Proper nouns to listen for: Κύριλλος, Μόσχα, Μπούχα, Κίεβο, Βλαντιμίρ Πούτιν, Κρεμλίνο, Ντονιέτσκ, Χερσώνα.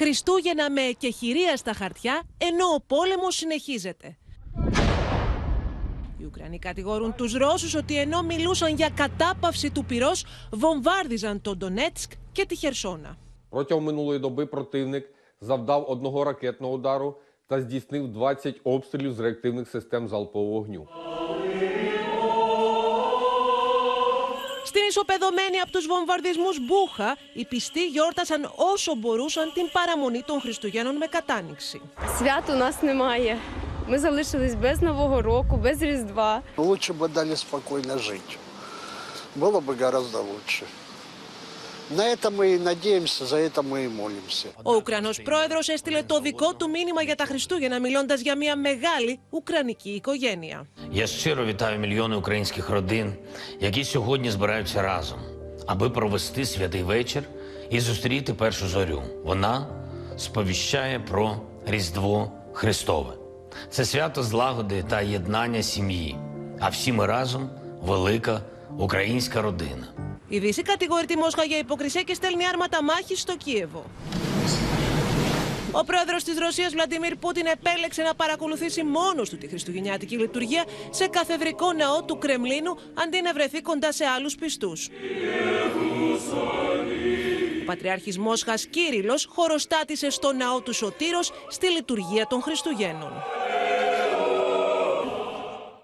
Χριστούγεννα με εκεχηρία στα χαρτιά, ενώ ο πόλεμος συνεχίζεται. Οι Ουκρανοί κατηγορούν τους Ρώσους ότι ενώ μιλούσαν για κατάπαυση του πυρός, βομβάρδιζαν τον Ντονιέτσκ και τη Χερσώνα. Протягом минулої доби противник завдав одного ракетного удару та здійснив 20 обстрілів з реактивних систем залпового вогню. Στην ισοπεδωμένη από τους βομβαρδισμούς Μπούχα, οι πιστοί γιόρτασαν όσο μπορούσαν την παραμονή των Χριστουγέννων με κατάνοιξη. Свят у нас немає. Ми залишились без Нового року, без Різдва. Лучше бы дали спокойно жить. Было бы гораздо лучше. Ο Ουκρανός πρόεδρος έστειλε το δικό του μήνυμα για τα Χριστούγεννα, μιλώντας για μια μεγάλη ουκρανική οικογένεια. Я щиро вітаю мільйони українських родин, які сьогодні збираються разом, аби провести святий вечір і зустріти першу зорю. Вона сповіщає про Різдво Христове. Це свято злагоди та єднання сім'ї, а всі ми разом велика українська родина. Η Δύση κατηγορεί τη Μόσχα για υποκρισία και στέλνει άρματα μάχης στο Κίεβο. Ο πρόεδρος της Ρωσίας, Βλαντιμίρ Πούτιν, επέλεξε να παρακολουθήσει μόνος του τη χριστουγεννιάτικη λειτουργία σε καθεδρικό ναό του Κρεμλίνου, αντί να βρεθεί κοντά σε άλλους πιστούς. Ο Πατριάρχης Μόσχας Κύριλλος χωροστάτησε στο ναό του Σωτήρος στη λειτουργία των Χριστουγέννων.